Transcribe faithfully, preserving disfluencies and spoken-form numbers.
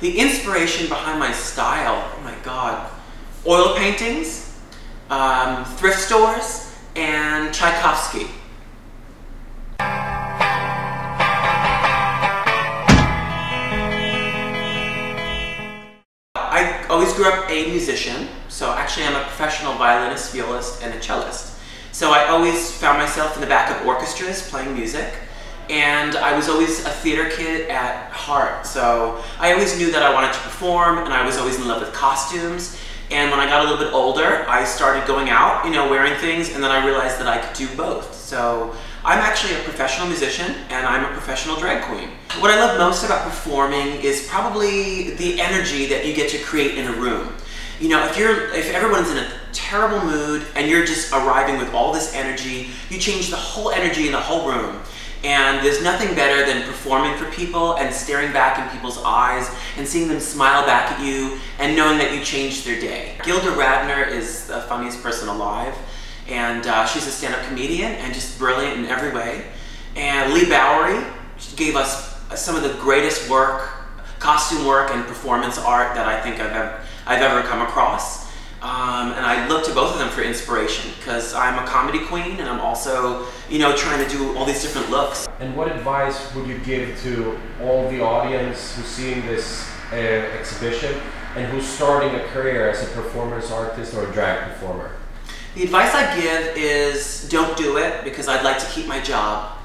The inspiration behind my style, oh my God, oil paintings, um, thrift stores, and Tchaikovsky. I always grew up a musician, so actually I'm a professional violinist, violist, and a cellist. So I always found myself in the back of orchestras playing music, and I was always a theater kid at heart. So I always knew that I wanted to perform, and I was always in love with costumes. And when I got a little bit older, I started going out, you know, wearing things, and then I realized that I could do both. So I'm actually a professional musician, and I'm a professional drag queen. What I love most about performing is probably the energy that you get to create in a room. You know, if you're, if everyone's in a terrible mood and you're just arriving with all this energy, you change the whole energy in the whole room. And there's nothing better than performing for people and staring back in people's eyes and seeing them smile back at you and knowing that you changed their day. Gilda Radner is the funniest person alive, and uh, she's a stand-up comedian and just brilliant in every way. And Lee Bowery gave us some of the greatest work, costume work and performance art that I think I've ever, I've ever come across. Um, and I look to both of them for inspiration because I'm a comedy queen and I'm also, you know, trying to do all these different looks. And what advice would you give to all the audience who's seeing this uh, exhibition and who's starting a career as a performance artist or a drag performer? The advice I give is don't do it because I'd like to keep my job.